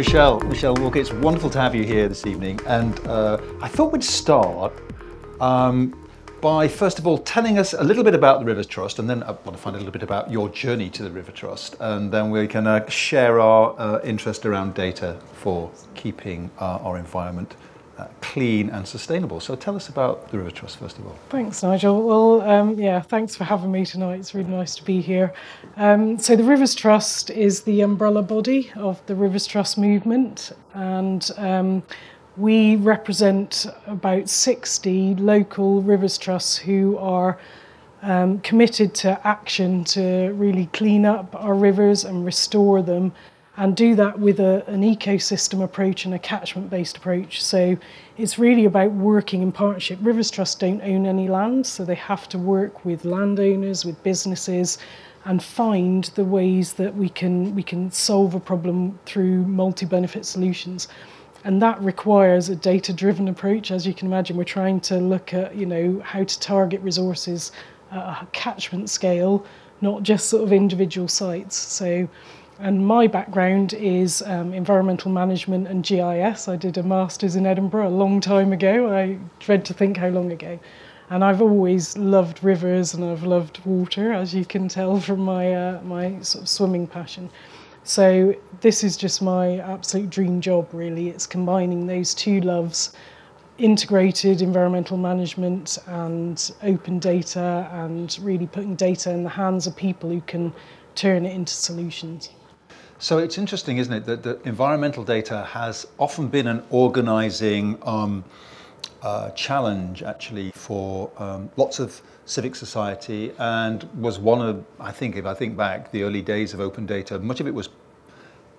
Michelle Walker, it's wonderful to have you here this evening, and I thought we'd start by first of all telling us a little bit about the Rivers Trust, and then I want to find a little bit about your journey to the River Trust, and then we can share our interest around data for keeping our environment clean and sustainable. So tell us about the River Trust first of all. Thanks, Nigel. Well, yeah, thanks for having me tonight. It's really nice to be here. So the Rivers Trust is the umbrella body of the Rivers Trust movement, and we represent about 60 local Rivers Trusts who are committed to action to really clean up our rivers and restore them, and do that with an ecosystem approach and a catchment-based approach. So it's really about working in partnership. Rivers Trust don't own any land, so they have to work with landowners, with businesses, and find the ways that we can solve a problem through multi-benefit solutions. And that requires a data-driven approach. As you can imagine, we're trying to look at, you know, how to target resources at a catchment scale, not just sort of individual sites. So. And my background is environmental management and GIS. I did a master's in Edinburgh a long time ago. I dread to think how long ago. And I've always loved rivers and I've loved water, as you can tell from my, my sort of swimming passion. So this is just my absolute dream job, really. It's combining those two loves, integrated environmental management and open data, and really putting data in the hands of people who can turn it into solutions. So it's interesting, isn't it, that the environmental data has often been an organising challenge, actually, for lots of civic society, and was one of, I think, if I think back, the early days of open data, much of it was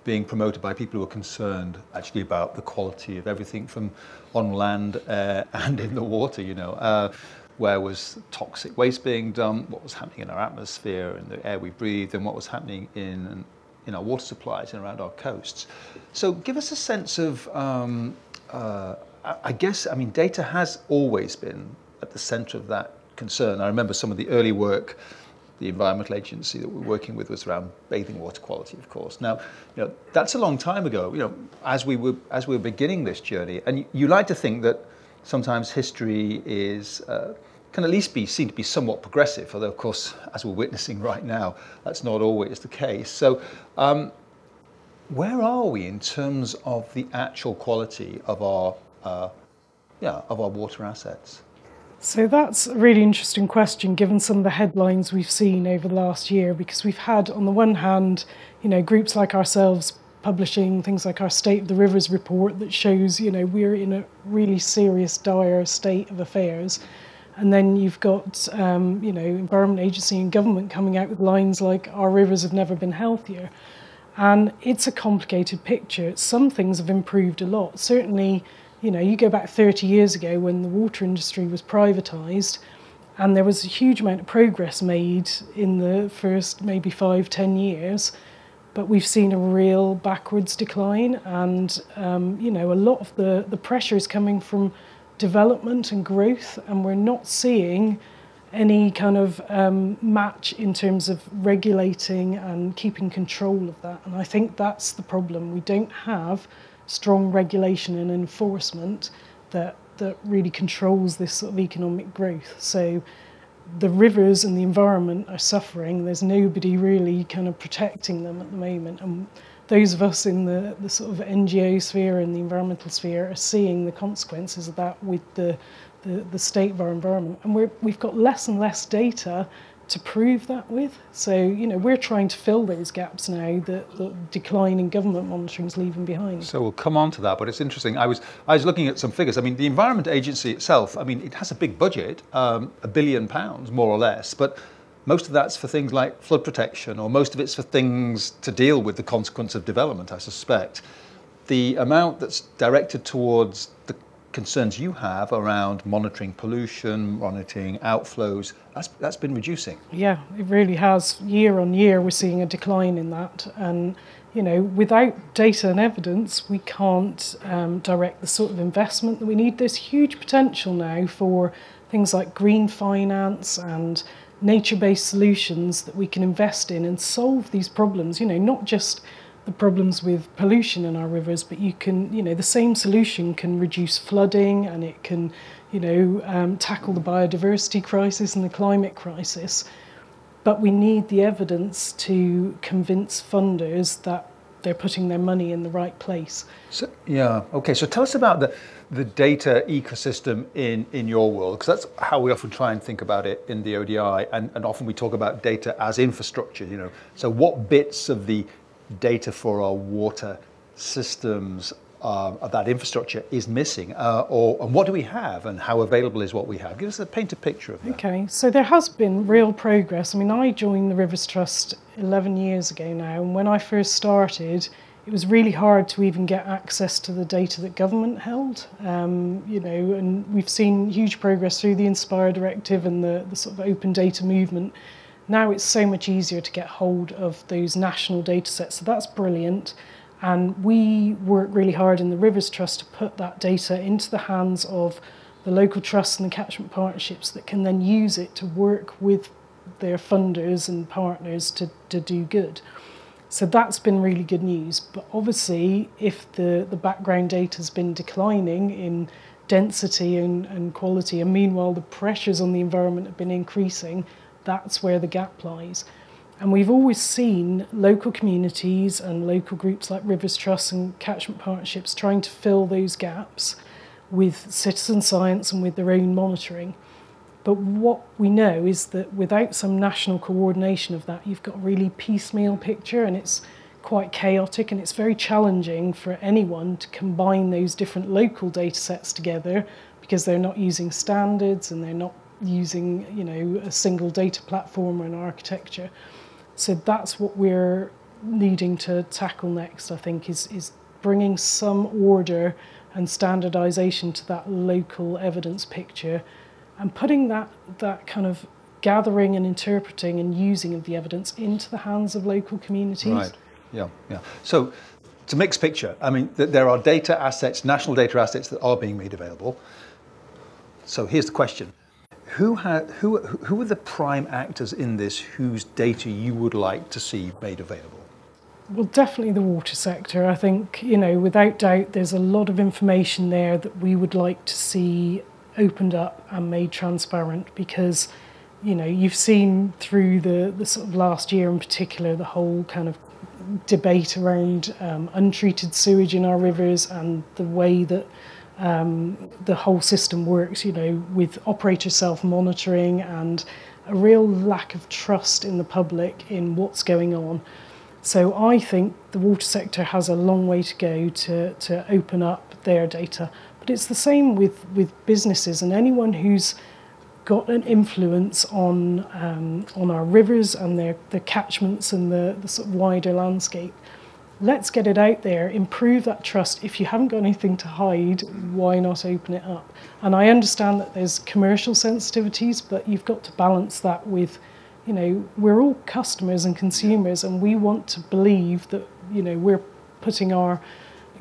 being promoted by people who were concerned, actually, about the quality of everything from on land, air, and in the water, you know. Where was toxic waste being dumped, what was happening in our atmosphere, and the air we breathed, and what was happening in our water supplies and around our coasts. So give us a sense of, I guess, I mean, data has always been at the centre of that concern. I remember some of the early work, the Environment Agency that we're working with was around bathing water quality, of course. Now, you know, that's a long time ago, you know, as we were beginning this journey, and you like to think that sometimes history is, can at least be seen to be somewhat progressive, although of course, as we're witnessing right now, that's not always the case. So where are we in terms of the actual quality of our, of our water assets? So that's a really interesting question, given some of the headlines we've seen over the last year, because we've had, on the one hand, you know, groups like ourselves publishing things like our State of the Rivers report that shows, you know, we're in a really serious, dire state of affairs. And then you've got, you know, Environment Agency and government coming out with lines like our rivers have never been healthier. And it's a complicated picture. Some things have improved a lot. Certainly, you know, you go back 30 years ago when the water industry was privatised, and there was a huge amount of progress made in the first maybe 5-10 years. But we've seen a real backwards decline, and you know, a lot of the pressure is coming from development and growth, and we're not seeing any kind of match in terms of regulating and keeping control of that. And I think that's the problem. We don't have strong regulation and enforcement that really controls this sort of economic growth. So the rivers and the environment are suffering. There's nobody really kind of protecting them at the moment. And those of us in the sort of NGO sphere and the environmental sphere are seeing the consequences of that with the state of our environment. And we've got less and less data to prove that with. So, you know, we're trying to fill those gaps now that the decline in government monitoring is leaving behind. So we'll come on to that, but it's interesting. I was looking at some figures. I mean, the Environment Agency itself, I mean, it has a big budget, £1 billion, more or less, but most of that's for things like flood protection, or most of it's for things to deal with the consequence of development, I suspect. The amount that's directed towards the concerns you have around monitoring pollution, monitoring outflows, that's been reducing. Yeah, it really has. Year on year, we're seeing a decline in that. And, you know, without data and evidence, we can't direct the sort of investment that we need. There's huge potential now for things like green finance and nature-based solutions that we can invest in and solve these problems, you know, not just the problems with pollution in our rivers, but you can, the same solution can reduce flooding, and it can, tackle the biodiversity crisis and the climate crisis. But we need the evidence to convince funders that they're putting their money in the right place. So, yeah, okay, so tell us about the data ecosystem in your world, because that's how we often try and think about it in the ODI, and often we talk about data as infrastructure, So what bits of the data for our water systems of that infrastructure is missing, and what do we have, and how available is what we have? Give us a painted picture of that. Okay, so there has been real progress. I mean, I joined the Rivers Trust 11 years ago now, and when I first started, it was really hard to even get access to the data that government held, and we've seen huge progress through the Inspire Directive and the sort of open data movement. Now it's so much easier to get hold of those national data sets, so that's brilliant. And we work really hard in the Rivers Trust to put that data into the hands of the local trusts and the catchment partnerships that can then use it to work with their funders and partners to do good. So that's been really good news. But obviously, if the background data has been declining in density and quality, and meanwhile the pressures on the environment have been increasing, that's where the gap lies. And we've always seen local communities and local groups like Rivers Trust and catchment partnerships trying to fill those gaps with citizen science and with their own monitoring. But what we know is that without some national coordination of that, you've got a really piecemeal picture, and it's quite chaotic, and it's very challenging for anyone to combine those different local data sets together, because they're not using standards and they're not using, a single data platform or an architecture. So that's what we're needing to tackle next, I think, is bringing some order and standardisation to that local evidence picture, and putting that kind of gathering and interpreting and using of the evidence into the hands of local communities. Right, yeah, yeah. So it's a mixed picture. I mean, there are data assets, national data assets that are being made available. So here's the question. Who are the prime actors in this whose data you would like to see made available? Well, definitely the water sector. I think, without doubt, there's a lot of information there that we would like to see opened up and made transparent, because, you've seen through the sort of last year in particular, the whole kind of debate around untreated sewage in our rivers, and the way that the whole system works, with operator self-monitoring and a real lack of trust in the public in what's going on. So I think the water sector has a long way to go to open up their data. But it's the same with businesses and anyone who's got an influence on our rivers and their catchments and the sort of wider landscape. Let's get it out there, improve that trust. If you haven't got anything to hide, why not open it up? And I understand that there's commercial sensitivities, but you've got to balance that with, we're all customers and consumers, and we want to believe that, we're putting our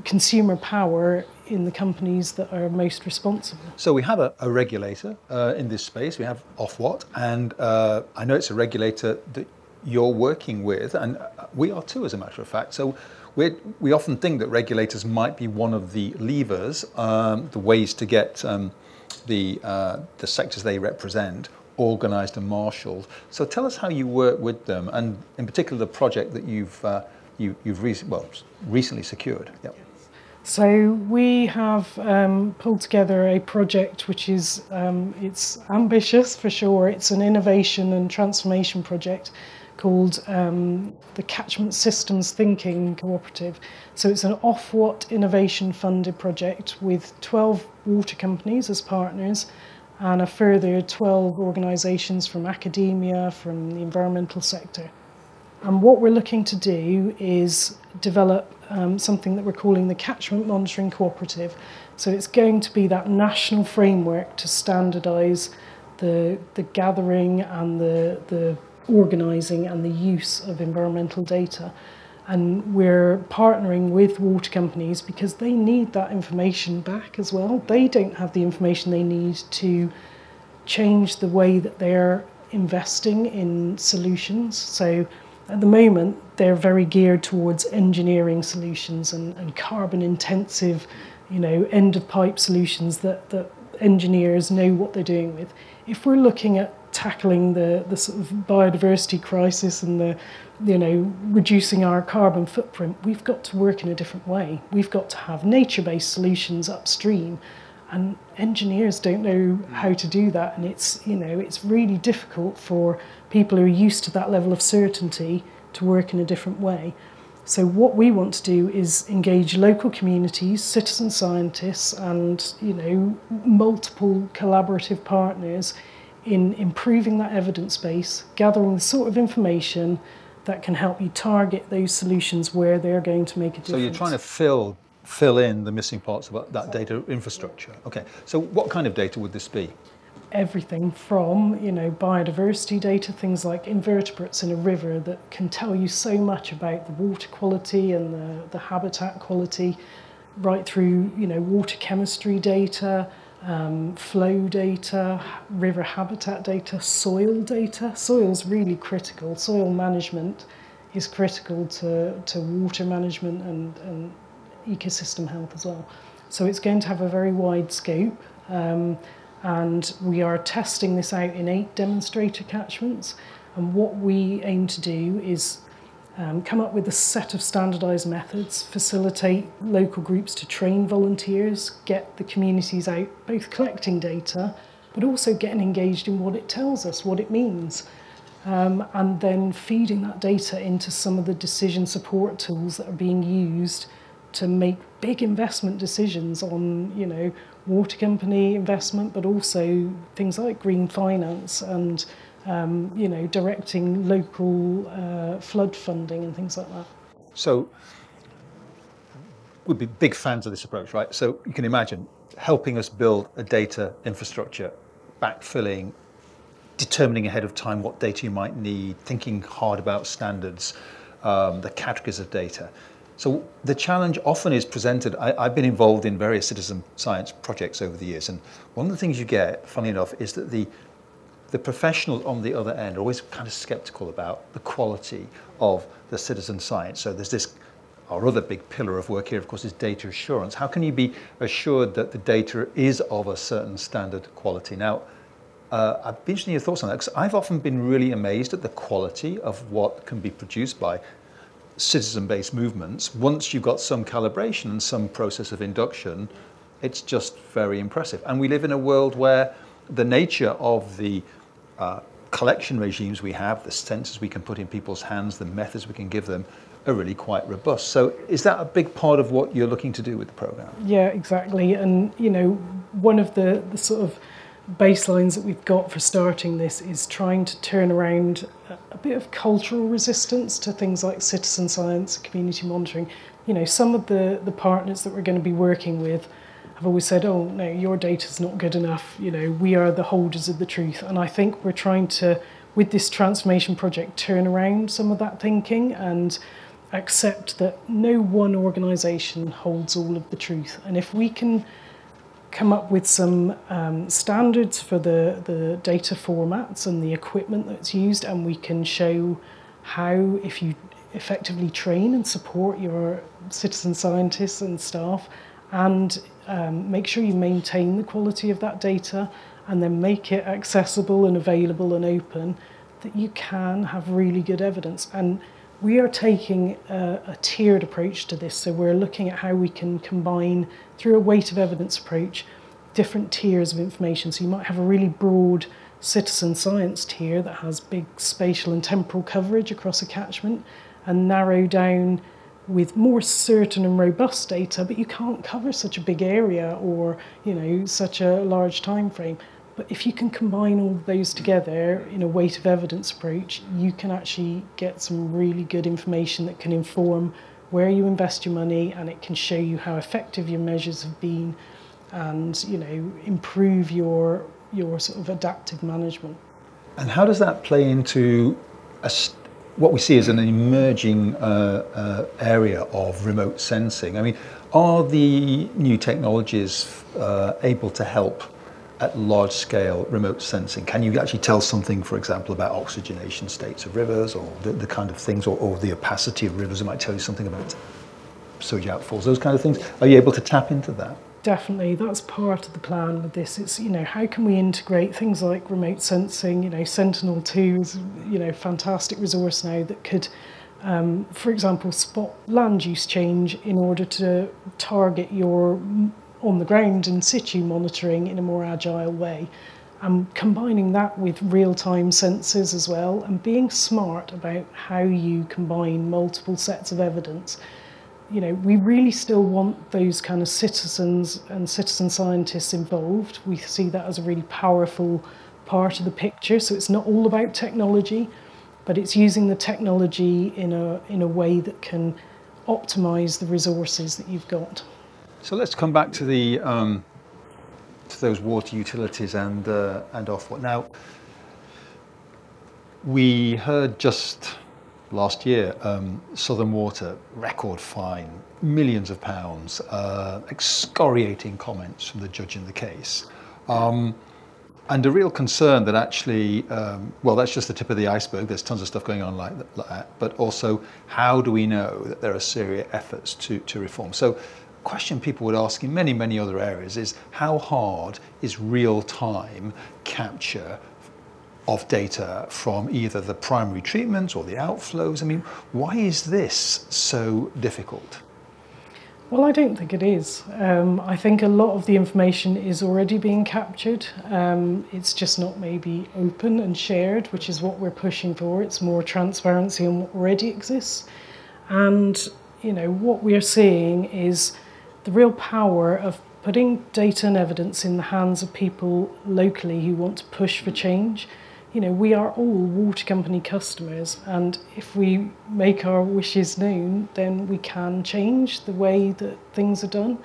consumer power in the companies that are most responsible. So we have a regulator in this space. We have Ofwat, and I know it's a regulator that you're working with, and we are too, as a matter of fact. So we often think that regulators might be one of the levers, the ways to get the sectors they represent organised and marshalled. So tell us how you work with them, and in particular the project that you've recently secured. Yep. So we have pulled together a project which is it's ambitious for sure. It's an innovation and transformation project called the Catchment Systems Thinking Cooperative. So it's an Ofwat innovation funded project with 12 water companies as partners, and a further 12 organisations from academia, from the environmental sector. And what we're looking to do is develop something that we're calling the Catchment Monitoring Cooperative. So it's going to be that national framework to standardise the gathering and the organising and the use of environmental data, and we're partnering with water companies because they need that information back as well. They don't have the information they need to change the way that they're investing in solutions. So At the moment, they're very geared towards engineering solutions and carbon-intensive, end-of-pipe solutions that engineers know what they're doing with. If we're looking at tackling the sort of biodiversity crisis and reducing our carbon footprint, we've got to work in a different way. We've got to have nature-based solutions upstream, and engineers don't know how to do that. And it's really difficult for people who are used to that level of certainty to work in a different way. So what we want to do is engage local communities, citizen scientists, and multiple collaborative partners in improving that evidence base, gathering the sort of information that can help you target those solutions where they're going to make a difference. So you're trying to fill in the missing parts of that data infrastructure. Okay, so what kind of data would this be? Everything from, biodiversity data, things like invertebrates in a river that can tell you so much about the water quality and the habitat quality, right through, water chemistry data, flow data, river habitat data, soil data. Soil's really critical. Soil management is critical to water management and ecosystem health as well. So it's going to have a very wide scope, and we are testing this out in 8 demonstrator catchments. And what we aim to do is come up with a set of standardised methods, facilitate local groups to train volunteers, get the communities out both collecting data but also getting engaged in what it tells us, what it means, and then feeding that data into some of the decision support tools that are being used to make big investment decisions on water company investment, but also things like green finance and directing local flood funding and things like that. So we'd be big fans of this approach, right? So you can imagine helping us build a data infrastructure, backfilling, determining ahead of time what data you might need, thinking hard about standards, the categories of data. So the challenge often is presented. I've been involved in various citizen science projects over the years, and one of the things you get, funny enough, is that the professionals on the other end are always kind of skeptical about the quality of the citizen science. So there's this, our other big pillar of work here, of course, is data assurance. How can you be assured that the data is of a certain standard quality? Now, I'd be interested in your thoughts on that, because I've often been really amazed at the quality of what can be produced by citizen-based movements. Once you've got some calibration and some process of induction, it's just very impressive. And we live in a world where the nature of the collection regimes we have, the sensors we can put in people's hands, the methods we can give them, are really quite robust. So is that a big part of what you're looking to do with the programme? Yeah, exactly. And, one of the sort of baselines that we've got for starting this is trying to turn around a bit of cultural resistance to things like citizen science, community monitoring. Some of the partners that we're going to be working with have always said, oh no, your data's not good enough, we are the holders of the truth. And I think we're trying to, with this transformation project, turn around some of that thinking and accept that no one organisation holds all of the truth. And if we can come up with some standards for the data formats and the equipment that's used, and we can show how, if you effectively train and support your citizen scientists and staff, and make sure you maintain the quality of that data, and then make it accessible and available and open, that you can have really good evidence. And we are taking a tiered approach to this, so we're looking at how we can combine, through a weight of evidence approach, different tiers of information. So you might have a really broad citizen science tier that has big spatial and temporal coverage across a catchment, and narrow down with more certain and robust data, but you can't cover such a big area or such a large time frame. But if you can combine all those together in a weight of evidence approach, you can actually get some really good information that can inform where you invest your money, and it can show you how effective your measures have been, and improve your sort of adaptive management. And how does that play into what we see as an emerging area of remote sensing? I mean, are the new technologies able to help at large scale remote sensing? Can you actually tell something, for example, about oxygenation states of rivers or the kind of things, or the opacity of rivers? It might tell you something about sewage outfalls, those kind of things. Are you able to tap into that? Definitely, that's part of the plan with this. It's, you know, how can we integrate things like remote sensing? You know, Sentinel-2 is, you know, fantastic resource now that could, for example, spot land use change in order to target your on-the-ground in situ monitoring in a more agile way. Combining that with real-time sensors as well, and being smart about how you combine multiple sets of evidence. You know, we really still want those kind of citizens and citizen scientists involved. We see that as a really powerful part of the picture. So it's not all about technology, but it's using the technology in a way that can optimise the resources that you've got. So let's come back to the to those water utilities and Ofwat. Now, we heard just last year Southern Water record fine, millions of pounds, excoriating comments from the judge in the case. And a real concern that actually, well, that's just the tip of the iceberg. There's tons of stuff going on like that, but also how do we know that there are serious efforts to reform? So the question people would ask in many, many other areas is, how hard is real-time capture of data from either the primary treatments or the outflows? I mean, why is this so difficult? Well, I don't think it is. I think a lot of the information is already being captured. It's just not maybe open and shared, which is what we're pushing for. It's more transparency on what already exists. And, you know, what we're seeing is the real power of putting data and evidence in the hands of people locally who want to push for change. You know, we are all water company customers, and if we make our wishes known, then we can change the way that things are done.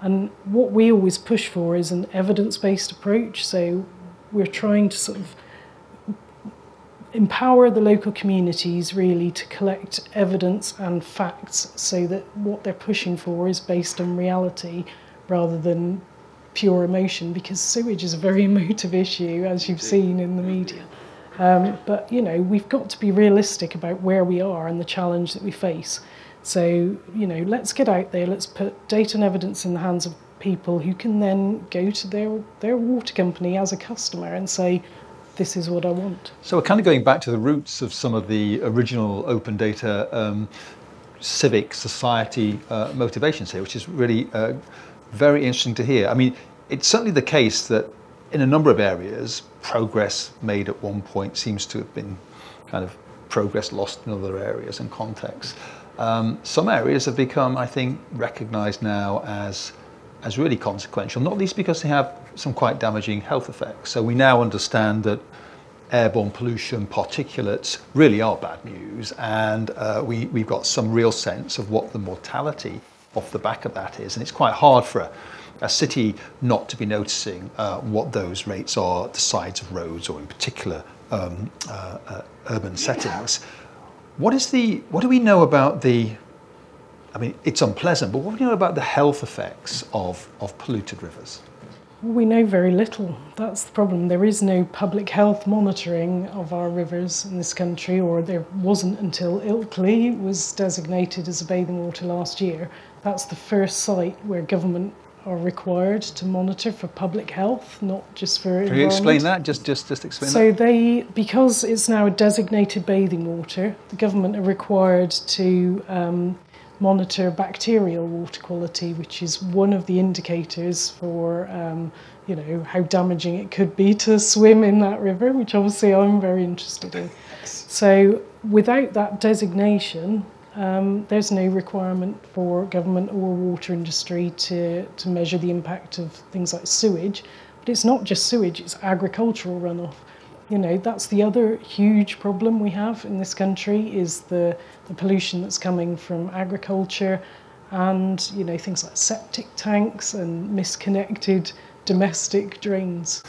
And what we always push for is an evidence-based approach. So we're trying to sort of empower the local communities really to collect evidence and facts so that what they're pushing for is based on reality rather than pure emotion, because sewage is a very emotive issue, as you've seen in the media. But, you know, we've got to be realistic about where we are and the challenge that we face. So, you know, let's get out there, let's put data and evidence in the hands of people who can then go to their water company as a customer and say, this is what I want. So we're kind of going back to the roots of some of the original open data civic society motivations here, which is really very interesting to hear. I mean, it's certainly the case that in a number of areas, progress made at one point seems to have been kind of progress lost in other areas and contexts. Some areas have become, I think, recognised now as really consequential, not least because they have some quite damaging health effects. So we now understand that airborne pollution, particulates really are bad news, and we've got some real sense of what the mortality off the back of that is, and it's quite hard for a city not to be noticing what those rates are at the sides of roads or in particular urban settings. What do we know about the, I mean, it's unpleasant, but what do we know about the health effects of polluted rivers? Well, we know very little. That's the problem. There is no public health monitoring of our rivers in this country, or there wasn't until Ilkley was designated as a bathing water last year. That's the first site where government are required to monitor for public health, not just for environment. Can you explain that? Just explain that. So they, because it's now a designated bathing water, the government are required to monitor bacterial water quality, which is one of the indicators for, you know, how damaging it could be to swim in that river, which obviously I'm very interested in. So without that designation, there's no requirement for government or water industry to measure the impact of things like sewage. But it's not just sewage, it's agricultural runoff. You know, that's the other huge problem we have in this country, is the pollution that's coming from agriculture and, you know, things like septic tanks and misconnected domestic drains.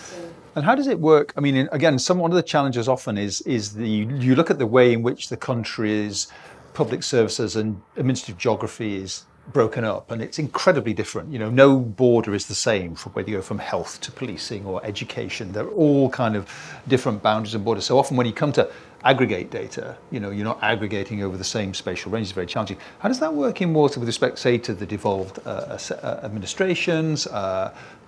And how does it work? I mean, again, one of the challenges often is you look at the way in which the country's public services and administrative geography is broken up, and it's incredibly different. You know, no border is the same from whether you go from health to policing or education. They're all kind of different boundaries and borders. So often when you come to aggregate data, you know, you're not aggregating over the same spatial range. It's very challenging. How does that work in water with respect, say, to the devolved administrations,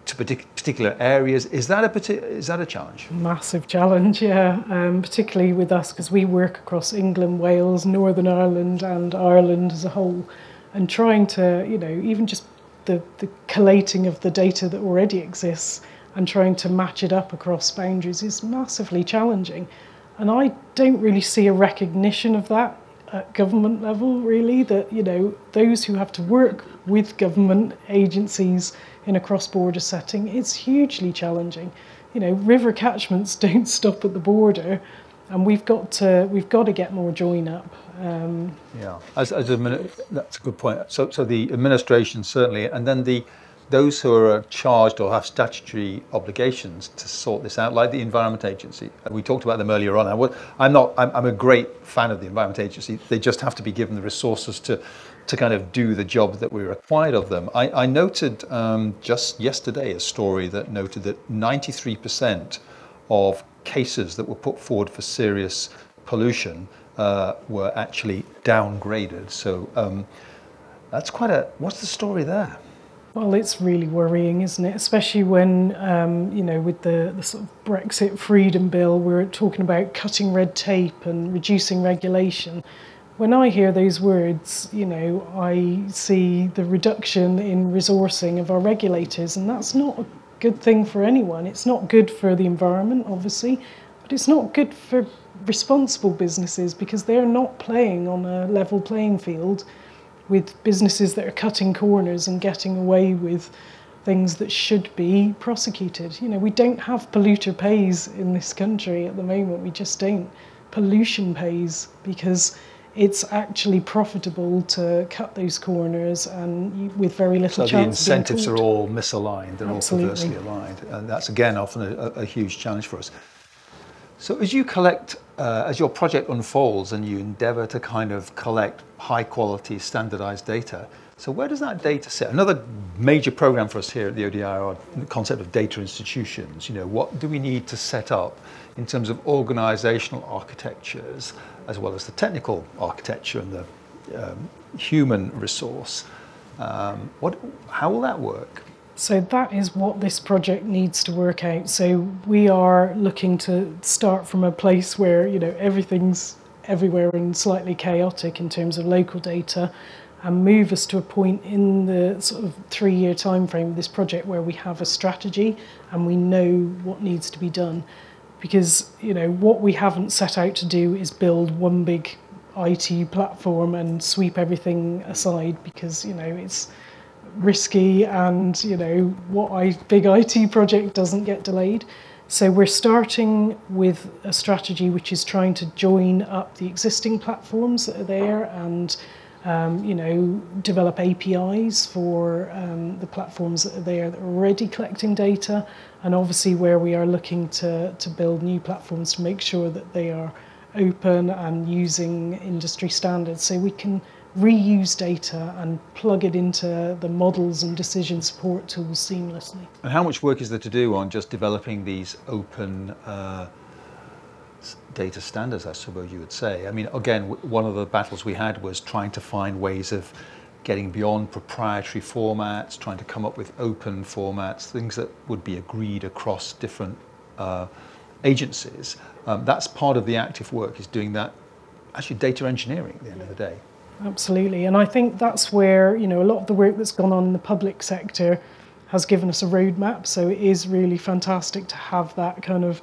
to particular areas? Is that a challenge? Massive challenge, yeah. Particularly with us, because we work across England, Wales, Northern Ireland and Ireland as a whole. And trying to, you know, even just the collating of the data that already exists and trying to match it up across boundaries is massively challenging. And I don't really see a recognition of that at government level, really, that, you know, those who have to work with government agencies in a cross-border setting, it's hugely challenging. You know, river catchments don't stop at the border, and we've got to get more join up. Yeah, that's a good point. So the administration certainly, and then those who are charged or have statutory obligations to sort this out, like the Environment Agency. We talked about them earlier on. I'm a great fan of the Environment Agency. They just have to be given the resources to kind of do the job that we required of them. I noted just yesterday a story that noted that 93% of cases that were put forward for serious pollution were actually downgraded. So that's what's the story there? Well, it's really worrying, isn't it? Especially when, you know, with the sort of Brexit freedom bill, we're talking about cutting red tape and reducing regulation. When I hear those words, you know, I see the reduction in resourcing of our regulators, and that's not a good thing for anyone. It's not good for the environment, obviously, but it's not good for responsible businesses, because they're not playing on a level playing field with businesses that are cutting corners and getting away with things that should be prosecuted. You know, we don't have polluter pays in this country at the moment. We just don't. Pollution pays, because it's actually profitable to cut those corners, and with very little chance. So the incentives are all misaligned. They're Absolutely. All perversely aligned. And that's, again, often a huge challenge for us. So as you collect, as your project unfolds and you endeavour to kind of collect high quality standardised data, so where does that data sit? Another major programme for us here at the ODI are the concept of data institutions. You know, what do we need to set up in terms of organisational architectures, as well as the technical architecture and the human resource? How will that work? So that is what this project needs to work out. So we are looking to start from a place where, you know, everything's everywhere and slightly chaotic in terms of local data, and move us to a point in the sort of 3-year time frame of this project where we have a strategy and we know what needs to be done. Because, you know, what we haven't set out to do is build one big IT platform and sweep everything aside, because, you know, it's risky, and, you know, big IT project doesn't get delayed. So we're starting with a strategy which is trying to join up the existing platforms that are there, and you know, develop APIs for the platforms that are there that are already collecting data, and obviously where we are looking to build new platforms to make sure that they are open and using industry standards, so we can reuse data and plug it into the models and decision support tools seamlessly. And how much work is there to do on just developing these open data standards, I suppose you would say? I mean, again, one of the battles we had was trying to find ways of getting beyond proprietary formats, trying to come up with open formats, things that would be agreed across different agencies. That's part of the active work, is doing that, actually data engineering at the end of the day. Absolutely, and I think that's where, you know, a lot of the work that's gone on in the public sector has given us a roadmap, so it is really fantastic to have that kind of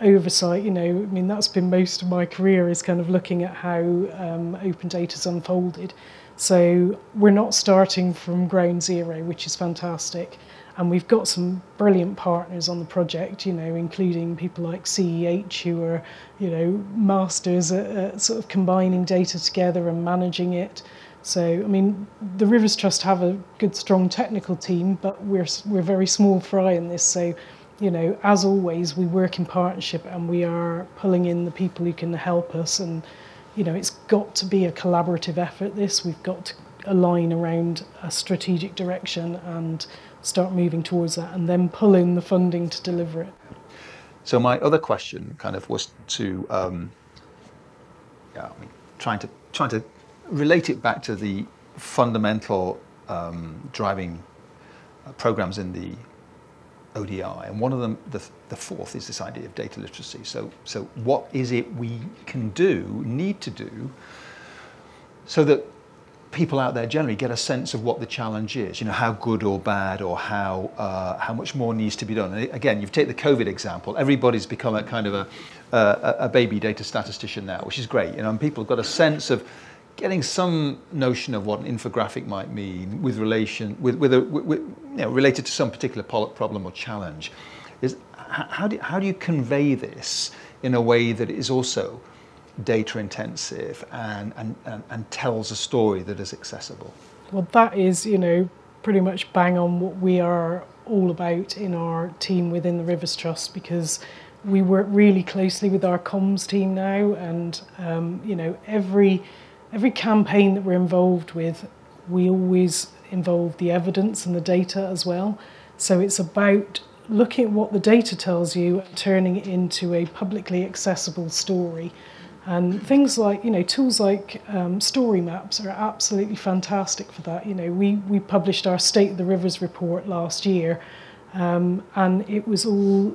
oversight. You know, I mean, that's been most of my career, is kind of looking at how open data's unfolded. So we're not starting from ground zero, which is fantastic, and we've got some brilliant partners on the project, you know, including people like CEH, who are, you know, masters at sort of combining data together and managing it. So, I mean, the Rivers Trust have a good, strong technical team, but we're very small fry in this. So, you know, as always, we work in partnership, and we are pulling in the people who can help us. And, you know, it's got to be a collaborative effort, this. We've got to align around a strategic direction and start moving towards that, and then pull in the funding to deliver it. So my other question kind of was to trying to relate it back to the fundamental driving programs in the ODI, and one of them, the fourth, is this idea of data literacy. So what is it we can do, need to do, so that people out there generally get a sense of what the challenge is, you know, how good or bad, or how much more needs to be done. And again, you take the COVID example, everybody's become a kind of a baby data statistician now, which is great, you know, and people have got a sense of getting some notion of what an infographic might mean with relation, with you know, related to some particular problem or challenge. Is how do you convey this in a way that is also data intensive and tells a story that is accessible? Well, that is, you know, pretty much bang on what we are all about in our team within the Rivers Trust, because we work really closely with our comms team now, and you know, every campaign that we're involved with, we always involve the evidence and the data as well. So it's about looking at what the data tells you and turning it into a publicly accessible story. And things like, you know, tools like story maps are absolutely fantastic for that. You know, we published our State of the Rivers report last year, and it was all,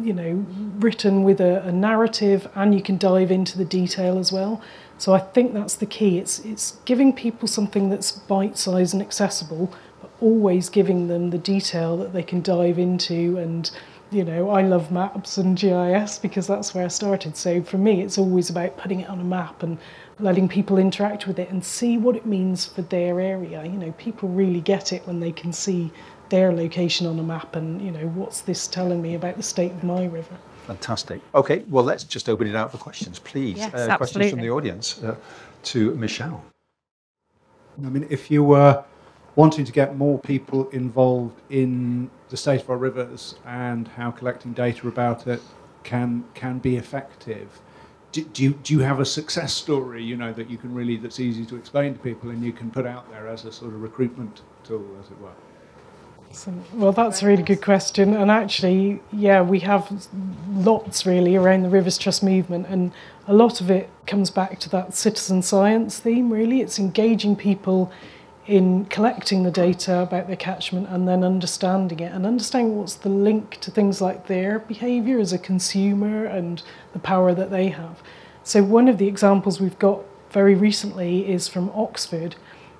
you know, written with a narrative, and you can dive into the detail as well. So I think that's the key. It's giving people something that's bite-sized and accessible, but always giving them the detail that they can dive into. And, you know, I love maps and GIS because that's where I started. So for me, it's always about putting it on a map and letting people interact with it and see what it means for their area. You know, people really get it when they can see their location on a map and, you know, what's this telling me about the state of my river? Fantastic. Okay, well, let's just open it out for questions, please. Yes, questions from the audience to Michelle. I mean, if you were wanting to get more people involved in the state of our rivers and how collecting data about it can be effective, do you have a success story, you know, that you can really, that's easy to explain to people and you can put out there as a sort of recruitment tool, as it were? So, well, that's a really good question, and actually, yeah, we have lots really around the Rivers Trust movement, and a lot of it comes back to that citizen science theme really. It's engaging people in collecting the data about their catchment and then understanding it, and understanding what's the link to things like their behaviour as a consumer and the power that they have. So one of the examples we've got very recently is from Oxford,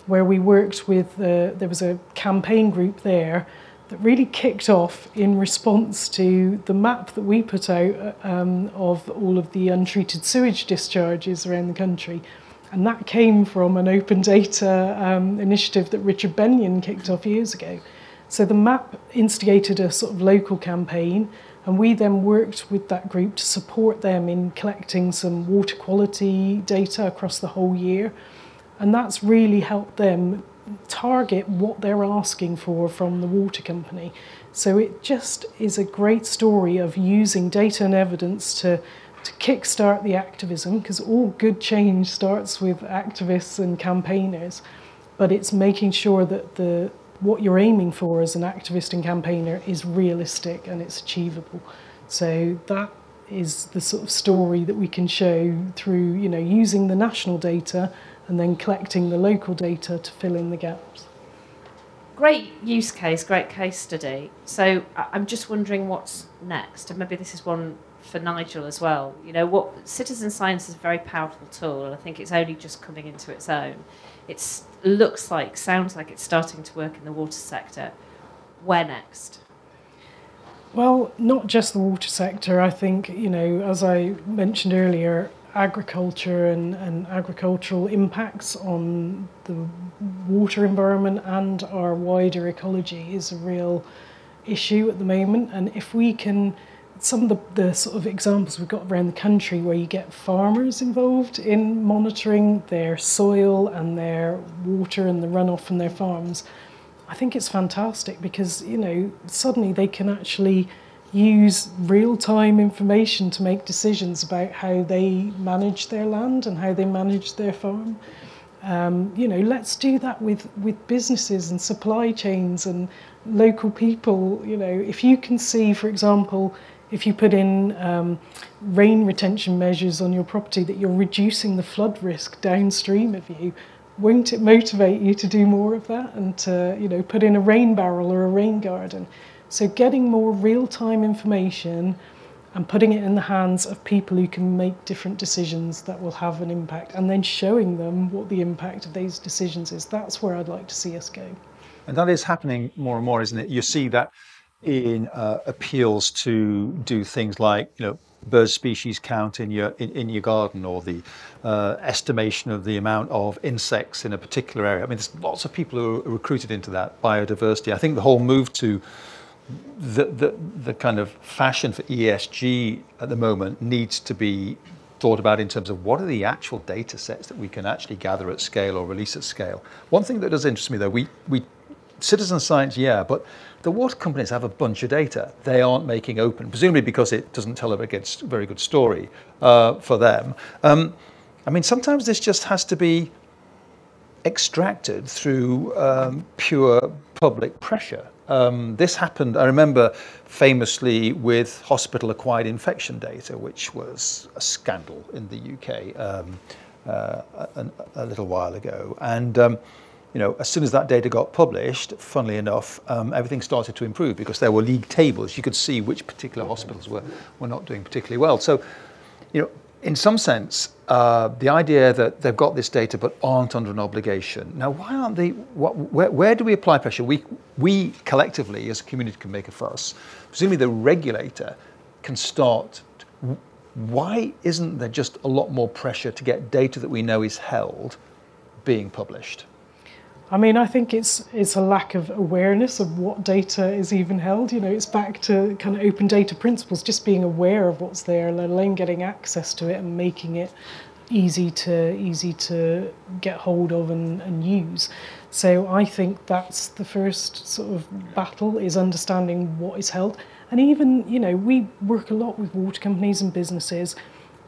where we worked with, there was a campaign group there that really kicked off in response to the map that we put out of all of the untreated sewage discharges around the country. And that came from an open data initiative that Richard Benyon kicked off years ago. So the map instigated a sort of local campaign, and we then worked with that group to support them in collecting some water quality data across the whole year. And that's really helped them target what they're asking for from the water company. So it just is a great story of using data and evidence to kickstart the activism, because all good change starts with activists and campaigners. But it's making sure that what you're aiming for as an activist and campaigner is realistic and it's achievable. So that is the sort of story that we can show through, you know, using the national data and then collecting the local data to fill in the gaps. Great use case, great case study. So I'm just wondering what's next, and maybe this is one for Nigel as well. You know, what citizen science is a very powerful tool, and I think it's only just coming into its own. It looks like, sounds like it's starting to work in the water sector. Where next? Well, not just the water sector. I think, you know, as I mentioned earlier, agriculture and agricultural impacts on the water environment and our wider ecology is a real issue at the moment. And if we can, some of the sort of examples we've got around the country where you get farmers involved in monitoring their soil and their water and the runoff from their farms, I think it's fantastic, because, you know, suddenly they can actually use real-time information to make decisions about how they manage their land and how they manage their farm. You know, let's do that with businesses and supply chains and local people. You know, if you can see, for example, if you put in rain retention measures on your property, that you're reducing the flood risk downstream of you, won't it motivate you to do more of that and to, you know, put in a rain barrel or a rain garden? So getting more real-time information and putting it in the hands of people who can make different decisions that will have an impact, and then showing them what the impact of those decisions is. That's where I'd like to see us go. And that is happening more and more, isn't it? You see that in appeals to do things like, you know, bird species count in your garden, or the estimation of the amount of insects in a particular area. I mean, there's lots of people who are recruited into that, biodiversity. I think the whole move to the kind of fashion for ESG at the moment needs to be thought about in terms of what are the actual data sets that we can actually gather at scale or release at scale. One thing that does interest me, though, we citizen science, yeah, but the water companies have a bunch of data they aren't making open, presumably because it doesn't tell a very good story for them. I mean, sometimes this just has to be extracted through pure public pressure. This happened, I remember, famously with hospital-acquired infection data, which was a scandal in the UK a little while ago. And you know, as soon as that data got published, funnily enough, everything started to improve because there were league tables. You could see which particular hospitals were not doing particularly well. So, you know, in some sense, the idea that they've got this data but aren't under an obligation. Now, why aren't they? Where do we apply pressure? We collectively as a community can make a fuss. Presumably the regulator can start. Why isn't there just a lot more pressure to get data that we know is held being published? I mean, I think it's a lack of awareness of what data is even held. You know, it's back to kind of open data principles, just being aware of what's there, let alone getting access to it and making it easy to get hold of and use. So I think that's the first sort of battle, is understanding what is held. And even, you know, we work a lot with water companies and businesses.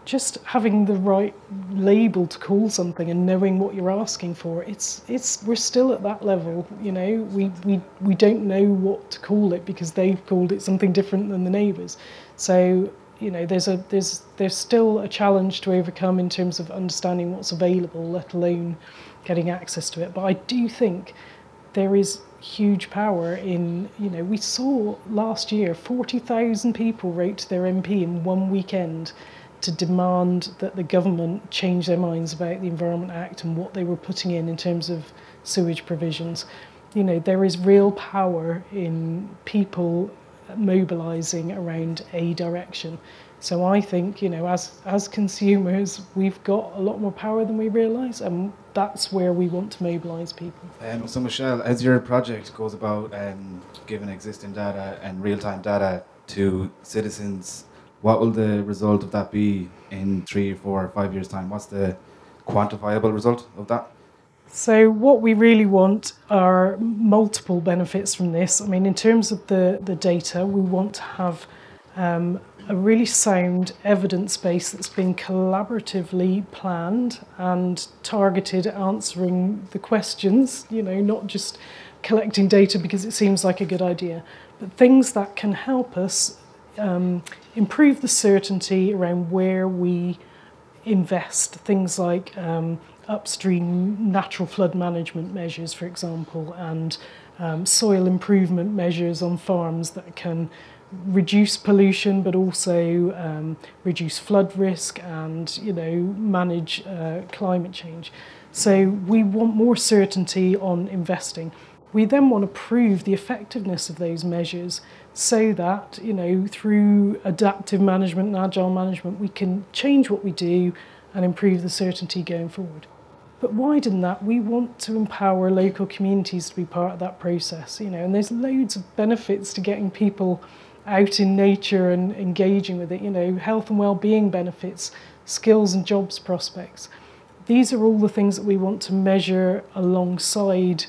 Just having the right label to call something and knowing what you're asking for, we're still at that level, you know. We don't know what to call it because they've called it something different than the neighbours. So, you know, there's still a challenge to overcome in terms of understanding what's available, let alone getting access to it. But I do think there is huge power in, you know, we saw last year 40,000 people wrote to their MP in one weekend to demand that the government change their minds about the Environment Act and what they were putting in terms of sewage provisions. You know, there is real power in people mobilising around a direction. So I think, you know, as consumers, we've got a lot more power than we realise, and that's where we want to mobilise people. So Michelle, as your project goes about giving existing data and real-time data to citizens, what will the result of that be in 3, 4, 5 years' time? What's the quantifiable result of that? So what we really want are multiple benefits from this. I mean, in terms of the data, we want to have a really sound evidence base that's been collaboratively planned and targeted at answering the questions, you know, not just collecting data because it seems like a good idea, but things that can help us improve the certainty around where we invest, things like upstream natural flood management measures, for example, and soil improvement measures on farms that can reduce pollution but also reduce flood risk and, you know, manage climate change. So we want more certainty on investing. We then want to prove the effectiveness of those measures so that, you know, through adaptive management and agile management, we can change what we do and improve the certainty going forward. But wider than that, we want to empower local communities to be part of that process, you know, and there's loads of benefits to getting people out in nature and engaging with it, you know, health and well-being benefits, skills and jobs prospects. These are all the things that we want to measure alongside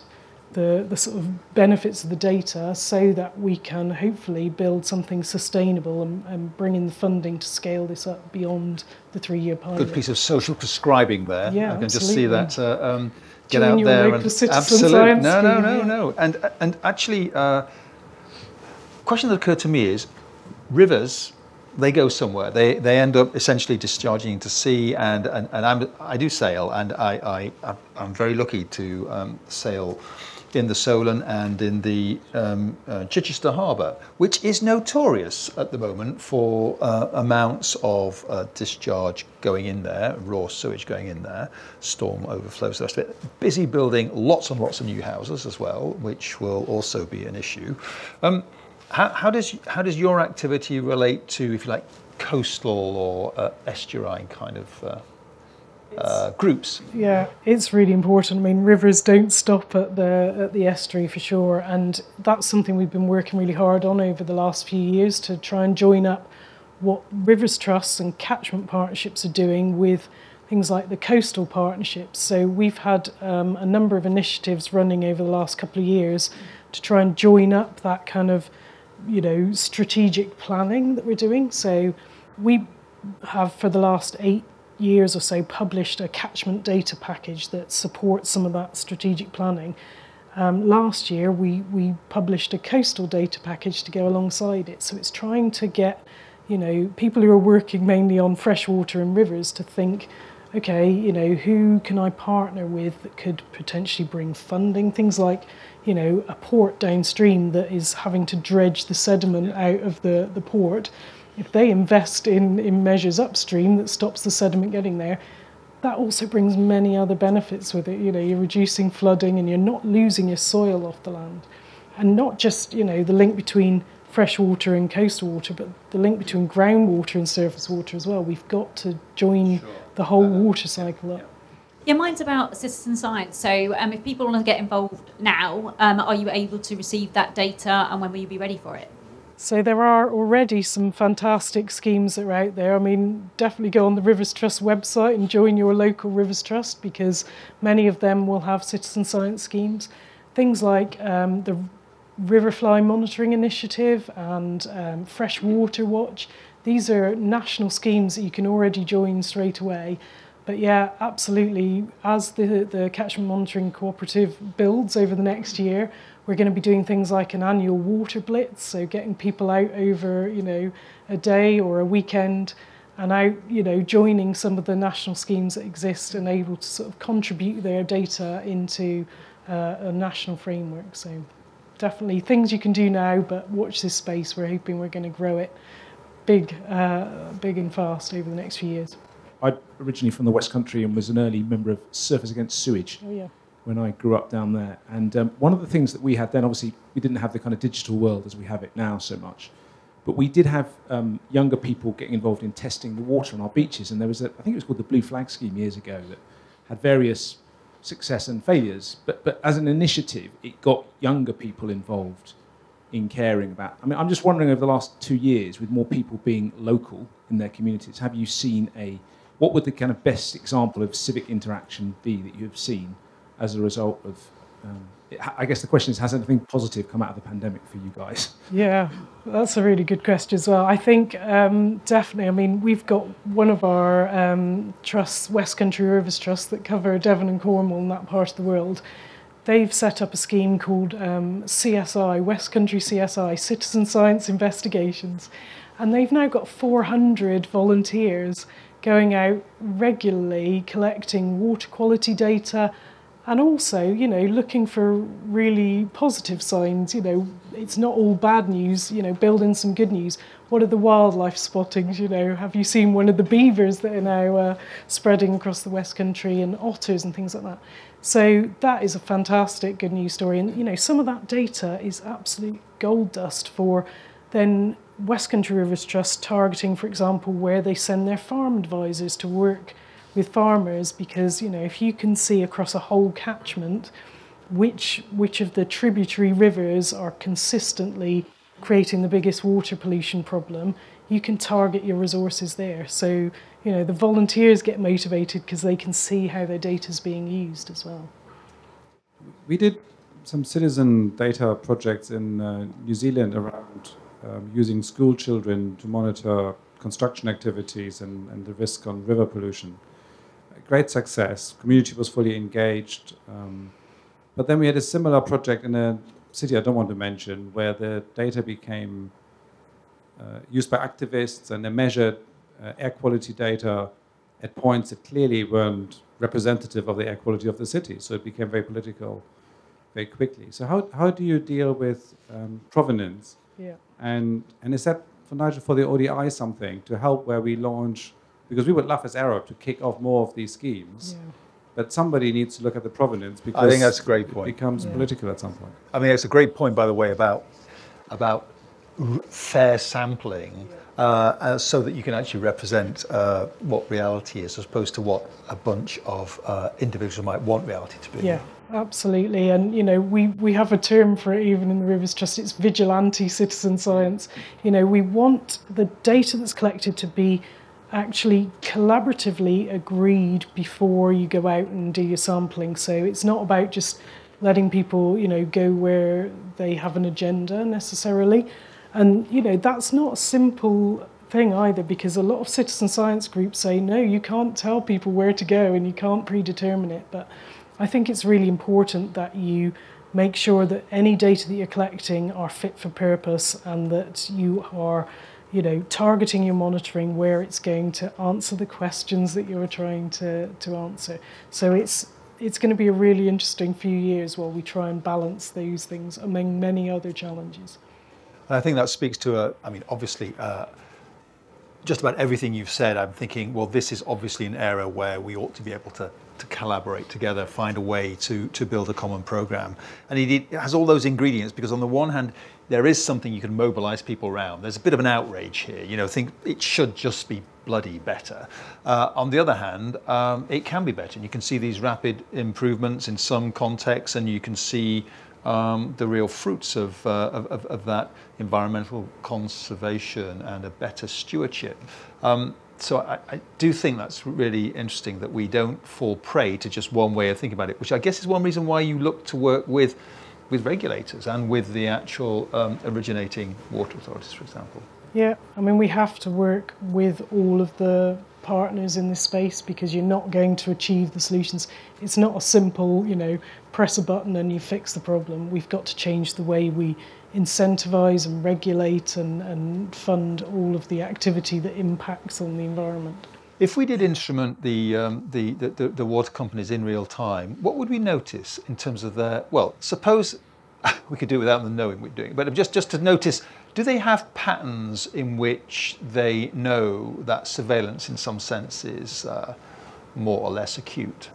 the sort of benefits of the data so that we can hopefully build something sustainable and bring in the funding to scale this up beyond the 3-year pilot. Good piece of social prescribing there. Yeah, I can just see that. Get out there and absolutely no. And actually, question that occurred to me is, rivers, they go somewhere. They end up essentially discharging into sea, and I do sail, and I'm very lucky to sail in the Solent and in the Chichester Harbour, which is notorious at the moment for amounts of discharge going in there, raw sewage going in there, storm overflows, the rest of it. Busy building lots and lots of new houses as well, which will also be an issue. How does your activity relate to, if you like, coastal or estuarine kind of groups? Yeah, it's really important. I mean, rivers don't stop at the estuary for sure, and that's something we've been working really hard on over the last few years to try and join up what Rivers Trusts and catchment partnerships are doing with things like the coastal partnerships. So we've had a number of initiatives running over the last couple of years to try and join up that kind of, you know, strategic planning that we're doing. So we have for the last 8 years or so published a catchment data package that supports some of that strategic planning. Last year we published a coastal data package to go alongside it, so it's trying to get, you know, people who are working mainly on freshwater and rivers to think, okay, you know, who can I partner with that could potentially bring funding, things like, you know, a port downstream that is having to dredge the sediment out of the port. If they invest in measures upstream that stops the sediment getting there, that also brings many other benefits with it. You know, you're reducing flooding and you're not losing your soil off the land. And not just, you know, the link between freshwater and coastal water, but the link between groundwater and surface water as well. We've got to join the whole water cycle up. Yeah, mine's about citizen science. So if people want to get involved now, are you able to receive that data, and when will you be ready for it? So there are already some fantastic schemes that are out there. I mean, definitely go on the Rivers Trust website and join your local Rivers Trust, because many of them will have citizen science schemes. Things like the Riverfly Monitoring Initiative and Freshwater Watch. These are national schemes that you can already join straight away. But yeah, absolutely, as the Catchment Monitoring Cooperative builds over the next year, we're going to be doing things like an annual water blitz, so getting people out over, you know, a day or a weekend, and out, you know, joining some of the national schemes that exist and able to sort of contribute their data into a national framework. So definitely things you can do now, but watch this space. We're hoping we're going to grow it big, big and fast over the next few years. I'm originally from the West Country and was an early member of Surfers Against Sewage. Oh, yeah. When I grew up down there. And one of the things that we had then, obviously, we didn't have the kind of digital world as we have it now so much, but we did have younger people getting involved in testing the water on our beaches. And there was, I think it was called the Blue Flag Scheme years ago, that had various success and failures. But as an initiative, it got younger people involved in caring about. I mean, I'm just wondering, over the last 2 years, with more people being local in their communities, have you seen what would the kind of best example of civic interaction be that you have seen as a result of, I guess the question is, has anything positive come out of the pandemic for you guys? Yeah, that's a really good question as well. I think definitely, I mean, we've got one of our trusts, West Country Rivers Trust, that cover Devon and Cornwall and that part of the world. They've set up a scheme called CSI, West Country CSI, Citizen Science Investigations. And they've now got 400 volunteers going out regularly, collecting water quality data, and also, you know, looking for really positive signs. You know, it's not all bad news, you know, build in some good news. What are the wildlife spottings? You know, have you seen one of the beavers that are now spreading across the West Country, and otters and things like that? So that is a fantastic good news story. And, you know, some of that data is absolute gold dust for then West Country Rivers Trust targeting, for example, where they send their farm advisors to work with farmers, because, you know, if you can see across a whole catchment which of the tributary rivers are consistently creating the biggest water pollution problem, you can target your resources there. So, you know, the volunteers get motivated because they can see how their data is being used as well. We did some citizen data projects in New Zealand around using school children to monitor construction activities and the risk on river pollution. Great success. Community was fully engaged. But then we had a similar project in a city I don't want to mention, where the data became used by activists, and they measured air quality data at points that clearly weren't representative of the air quality of the city. So it became very political very quickly. So how do you deal with provenance? Yeah. And is that, for Nigel, for the ODI something to help where we launch, because we would love as Arab to kick off more of these schemes, yeah. But somebody needs to look at the provenance because I think that's a great point. It becomes yeah. political at some point. I mean, it's a great point, by the way, about fair sampling so that you can actually represent what reality is as opposed to what a bunch of individuals might want reality to be. Yeah, absolutely. And, you know, we have a term for it even in the Rivers Trust. It's vigilante citizen science. You know, we want the data that's collected to be actually collaboratively agreed before you go out and do your sampling. So it's not about just letting people, you know, go where they have an agenda necessarily. And, you know, that's not a simple thing either, because a lot of citizen science groups say, no, you can't tell people where to go and you can't predetermine it. But I think it's really important that you make sure that any data that you're collecting are fit for purpose and that you are, you know, targeting your monitoring where it's going to answer the questions that you're trying to answer. So it's going to be a really interesting few years while we try and balance those things among many other challenges. And I think that speaks to, I mean, obviously, just about everything you've said, I'm thinking, well, this is obviously an area where we ought to be able to collaborate together, find a way to build a common program. And it has all those ingredients, because on the one hand, there is something you can mobilize people around. There's a bit of an outrage here, you know, think it should just be bloody better. On the other hand, it can be better. And you can see these rapid improvements in some contexts, and you can see the real fruits of that environmental conservation and a better stewardship. So I do think that's really interesting that we don't fall prey to just one way of thinking about it, which I guess is one reason why you look to work with regulators and with the actual originating water authorities, for example. Yeah, I mean, we have to work with all of the partners in this space, because you're not going to achieve the solutions. It's not a simple, you know, press a button and you fix the problem. We've got to change the way we incentivize and regulate and fund all of the activity that impacts on the environment. If we did instrument the water companies in real time, what would we notice in terms of their, well, suppose we could do it without them knowing we're doing it, but just to notice, do they have patterns in which they know that surveillance in some sense is more or less acute?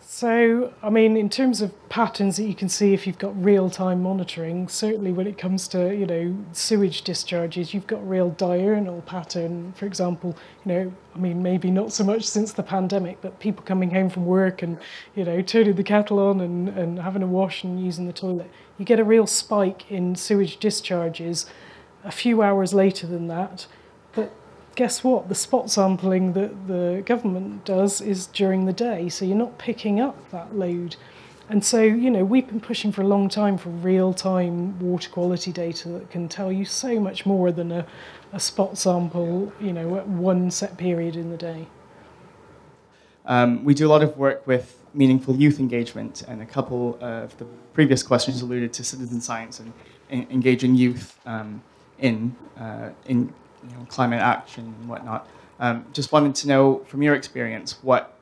So, I mean, in terms of patterns that you can see if you've got real-time monitoring, certainly when it comes to, you know, sewage discharges, you've got real diurnal pattern. For example, you know, I mean, maybe not so much since the pandemic, but people coming home from work and, you know, turning the kettle on and having a wash and using the toilet. You get a real spike in sewage discharges a few hours later than that. But guess what? The spot sampling that the government does is during the day, so you're not picking up that load. And so, you know, we've been pushing for a long time for real-time water quality data that can tell you so much more than a spot sample, you know, at one set period in the day. We do a lot of work with meaningful youth engagement, and a couple of the previous questions alluded to citizen science and engaging youth in you know, climate action and whatnot. Just wanted to know, from your experience, what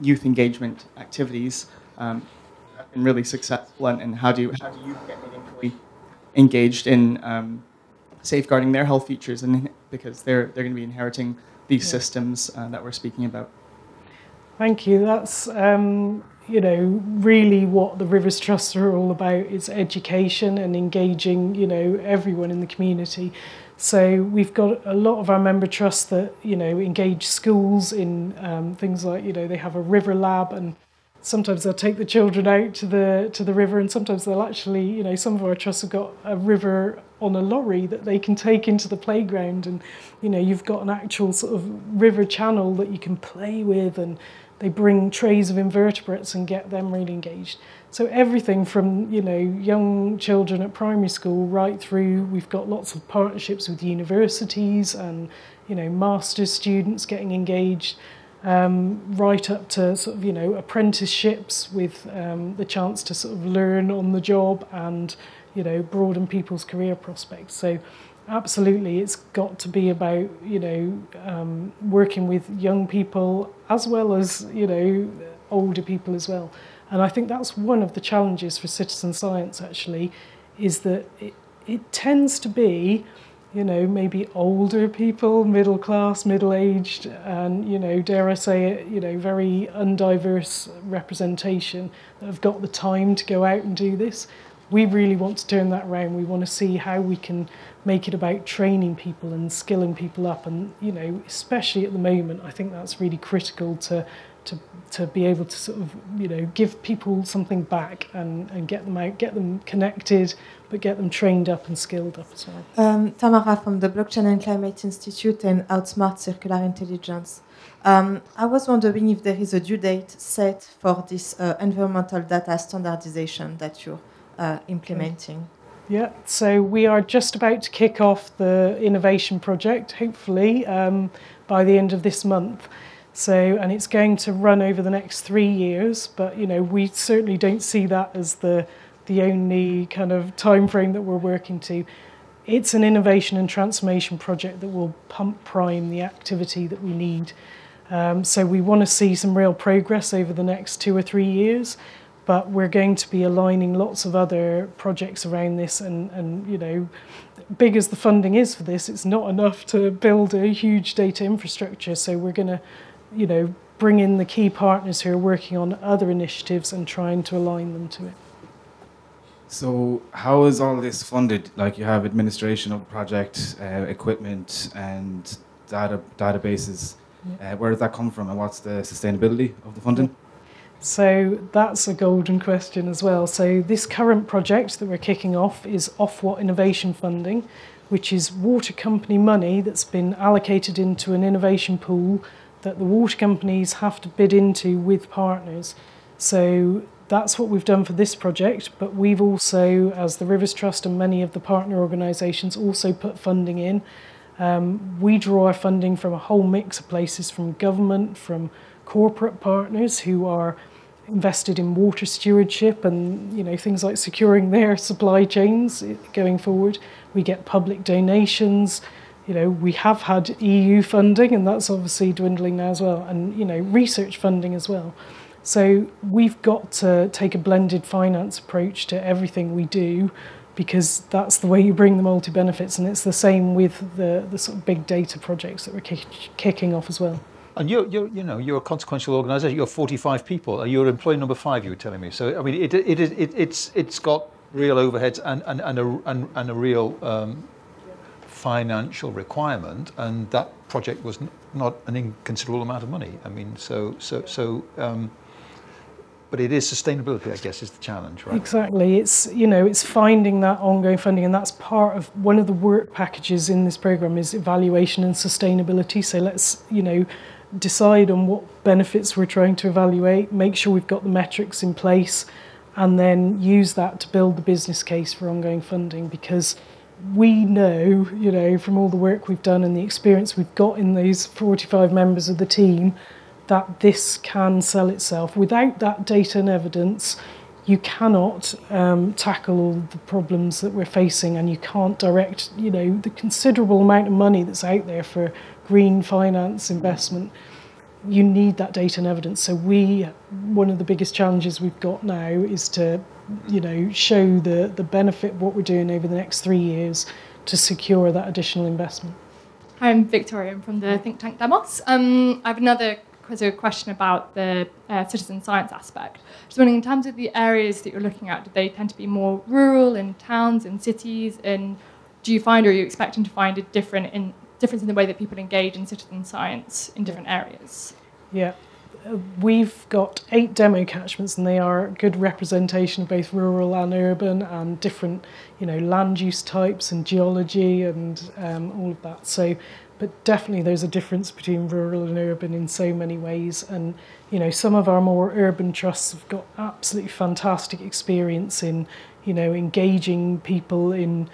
youth engagement activities have been really successful, and how do you get meaningfully engaged in safeguarding their health features, and because they're going to be inheriting these yeah. systems that we're speaking about. Thank you. That's you know, really what the Rivers Trusts are all about. It's education and engaging, you know, everyone in the community. So we've got a lot of our member trusts that, you know, engage schools in things like, you know, they have a river lab, and sometimes they'll take the children out to the river, and sometimes they'll actually, you know, some of our trusts have got a river on a lorry that they can take into the playground, and, you know, you've got an actual sort of river channel that you can play with and They bring trays of invertebrates and get them really engaged. So everything from, you know, young children at primary school right through, we've got lots of partnerships with universities and, you know, master's students getting engaged, right up to sort of, you know, apprenticeships with the chance to sort of learn on the job and, you know, broaden people's career prospects. So absolutely, it's got to be about, you know, working with young people as well as, you know, older people as well. And I think that's one of the challenges for citizen science, actually, is that it tends to be, you know, maybe older people, middle class, middle aged, and, you know, dare I say it, you know, very undiverse representation that have got the time to go out and do this. We really want to turn that around. We want to see how we can make it about training people and skilling people up. And, you know, especially at the moment, I think that's really critical to be able to sort of, you know, give people something back and get them out, get them connected, but get them trained up and skilled up as well. Tamara from the Blockchain and Climate Institute and Outsmart Circular Intelligence. I was wondering if there is a due date set for this environmental data standardization that you're implementing. Yeah, so we are just about to kick off the innovation project, hopefully, by the end of this month. So, and it's going to run over the next 3 years, but, you know, we certainly don't see that as the only kind of time frame that we're working to. It's an innovation and transformation project that will pump prime the activity that we need. So we want to see some real progress over the next 2 or 3 years, but we're going to be aligning lots of other projects around this and, you know, big as the funding is for this, it's not enough to build a huge data infrastructure. So we're going to, you know, bring in the key partners who are working on other initiatives and trying to align them to it. So how is all this funded? Like, you have administration of project, equipment and databases. Yeah. Where does that come from and what's the sustainability of the funding? So that's a golden question as well. So this current project that we're kicking off is Ofwat Innovation Funding, which is water company money that's been allocated into an innovation pool that the water companies have to bid into with partners. So that's what we've done for this project, but we've also, as the Rivers Trust and many of the partner organisations, also put funding in. We draw our funding from a whole mix of places, from government, from corporate partners who are invested in water stewardship and, you know, things like securing their supply chains going forward. We get public donations. You know, we have had EU funding, and that's obviously dwindling now as well, and, you know, research funding as well. So we've got to take a blended finance approach to everything we do, because that's the way you bring the multi-benefits, and it's the same with the sort of big data projects that we're kicking off as well. And you know, you're a consequential organisation. You're 45 people. You're employee number 5. You were telling me. So I mean, it's got real overheads and a real financial requirement. And that project was not an inconsiderable amount of money. I mean, but it is sustainability, I guess, is the challenge, right? Exactly. It's, you know, it's finding that ongoing funding, and that's part of one of the work packages in this programme is evaluation and sustainability. So let's, you know, decide on what benefits we're trying to evaluate, make sure we've got the metrics in place, and then use that to build the business case for ongoing funding, because we know, you know, from all the work we've done and the experience we've got in those 45 members of the team, that this can sell itself. Without that data and evidence, you cannot tackle all the problems that we're facing, and you can't direct, you know, the considerable amount of money that's out there for green finance investment. You need that data and evidence. So one of the biggest challenges we've got now is to, you know, show the benefit of what we're doing over the next 3 years to secure that additional investment. Hi, I'm Victoria. I'm from the think tank Demos. I have another question about the citizen science aspect. Just wondering, in terms of the areas that you're looking at, do they tend to be more rural, in towns, in cities, and do you find, or are you expecting to find, a difference in the way that people engage in citizen science in different areas? Yeah, we've got 8 demo catchments, and they are a good representation of both rural and urban, and different, you know, land use types and geology and all of that. So But definitely there's a difference between rural and urban in so many ways. And, you know, some of our more urban trusts have got absolutely fantastic experience in, you know, engaging people in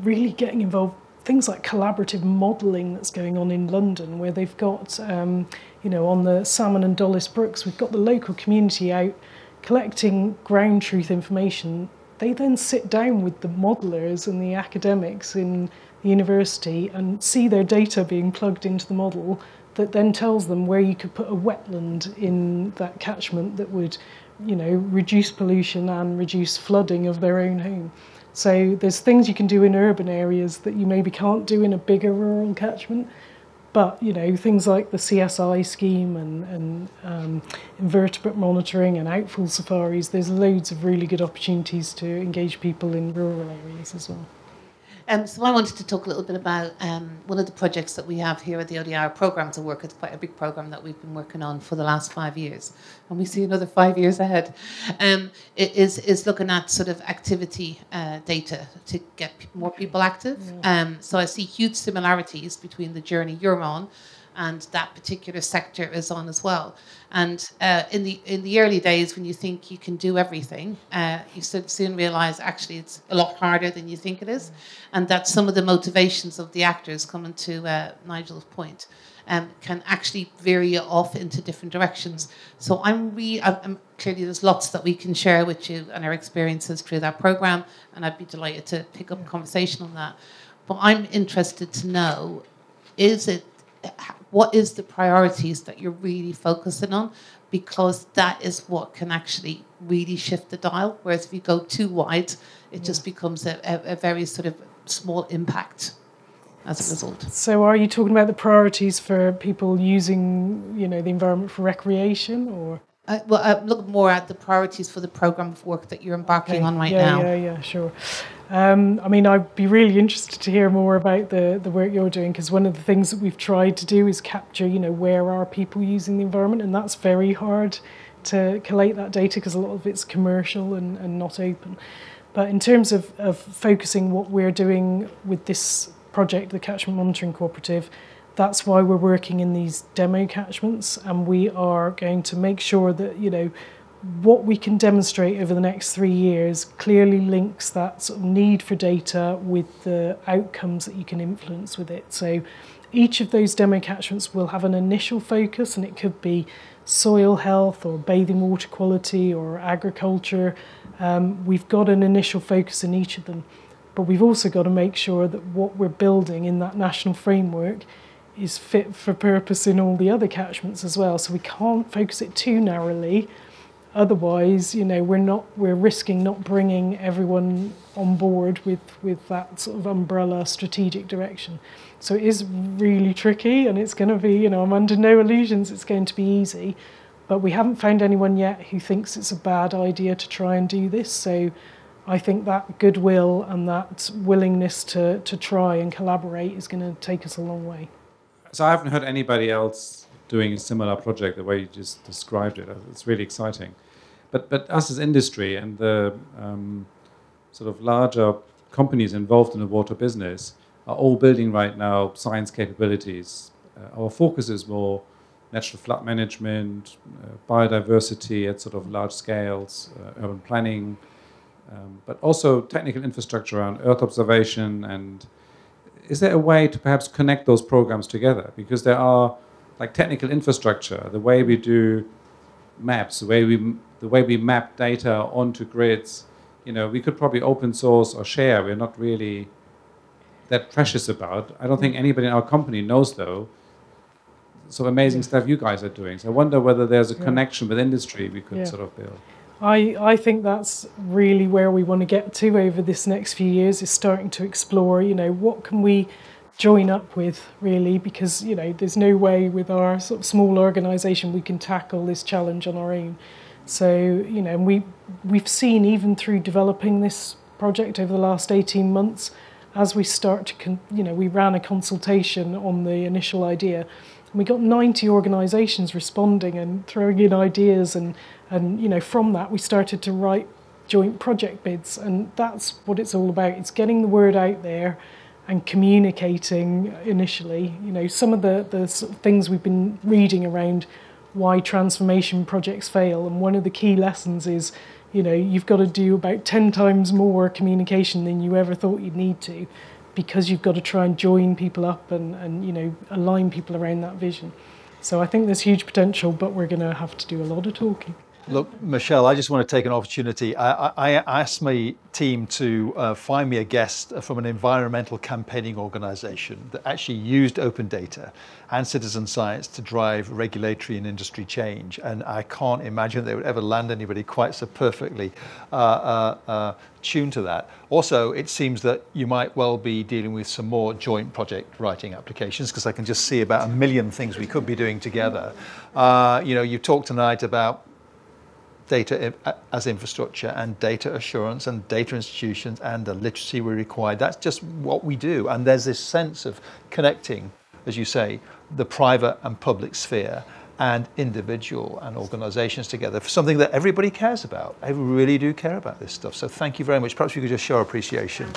really getting involved. Things like collaborative modelling that's going on in London, where they've got, you know, on the Salmon and Dollis Brooks, we've got the local community out collecting ground truth information. They then sit down with the modellers and the academics in university and see their data being plugged into the model that then tells them where you could put a wetland in that catchment that would, you know, reduce pollution and reduce flooding of their own home. So there's things you can do in urban areas that you maybe can't do in a bigger rural catchment, but, you know, things like the CSI scheme and invertebrate monitoring and outfall safaris, there's loads of really good opportunities to engage people in rural areas as well. So I wanted to talk a little bit about one of the projects that we have here at the ODI programme to work. It's quite a big programme that we've been working on for the last 5 years, and we see another 5 years ahead. It is looking at sort of activity data to get more people active. So I see huge similarities between the journey you're on and that particular sector is on as well. And in the early days, when you think you can do everything, you soon realise actually it's a lot harder than you think it is, and that some of the motivations of the actors, coming to Nigel's point, can actually vary off into different directions. So I'm clearly there's lots that we can share with you and our experiences through that programme, and I'd be delighted to pick up a conversation on that. But I'm interested to know, what is the priorities that you're really focusing on? Because that is what can actually really shift the dial. Whereas if you go too wide, it just becomes a very sort of small impact as a result. So are you talking about the priorities for people using, you know, the environment for recreation, or? Well, I'm looking more at the priorities for the programme of work that you're embarking on right now. Yeah, sure. I mean, I'd be really interested to hear more about the work you're doing, because one of the things that we've tried to do is capture, you know, where are people using the environment, and that's very hard to collate that data because a lot of it's commercial and not open. But in terms of focusing what we're doing with this project, the Catchment Monitoring Cooperative, that's why we're working in these demo catchments, and we are going to make sure that, you know, what we can demonstrate over the next 3 years clearly links that sort of need for data with the outcomes that you can influence with it. So each of those demo catchments will have an initial focus, and it could be soil health or bathing water quality or agriculture. We've got an initial focus in each of them, but we've also got to make sure that what we're building in that national framework is fit for purpose in all the other catchments as well. So we can't focus it too narrowly, otherwise, you know, we're risking not bringing everyone on board with that sort of umbrella strategic direction. So it is really tricky, and it's going to be, you know, I'm under no illusions it's going to be easy, but we haven't found anyone yet who thinks it's a bad idea to try and do this. So I think that goodwill and that willingness to try and collaborate is going to take us a long way. So I haven't heard anybody else doing a similar project the way you just described it. It's really exciting. But us as industry and the sort of larger companies involved in the water business are all building right now science capabilities. Our focus is more natural flood management, biodiversity at sort of large scales, urban planning, but also technical infrastructure around earth observation. And is there a way to perhaps connect those programs together? Because there are, like, technical infrastructure, the way we do maps, the way we map data onto grids, you know, we could probably open source or share. We're not really that precious about. I don't think anybody in our company knows, though. So amazing stuff you guys are doing. So I wonder whether there's a connection with industry we could sort of build. I think that's really where we want to get to over this next few years, is starting to explore, you know, what can we join up with, really, because, you know, there's no way with our sort of small organisation we can tackle this challenge on our own. So, you know, we've seen, even through developing this project over the last 18 months, as we start to, you know, we ran a consultation on the initial idea. We got 90 organisations responding and throwing in ideas, and you know, from that we started to write joint project bids, and that's what it's all about. It's getting the word out there and communicating initially. You know, some of the sort of things we've been reading around why transformation projects fail, and one of the key lessons is, you know, you've got to do about 10 times more communication than you ever thought you'd need to, because you've got to try and join people up and you know, align people around that vision. So I think there's huge potential, but we're going to have to do a lot of talking. Look, Michelle, I just want to take an opportunity. I asked my team to find me a guest from an environmental campaigning organisation that actually used open data and citizen science to drive regulatory and industry change. And I can't imagine they would ever land anybody quite so perfectly tuned to that. Also, it seems that you might well be dealing with some more joint project writing applications, because I can just see about a million things we could be doing together. You know, you talked tonight about data as infrastructure and data assurance and data institutions and the literacy we require. That's just what we do. And there's this sense of connecting, as you say, the private and public sphere and individual and organizations together for something that everybody cares about. I really do care about this stuff. So thank you very much. Perhaps we could just show our appreciation.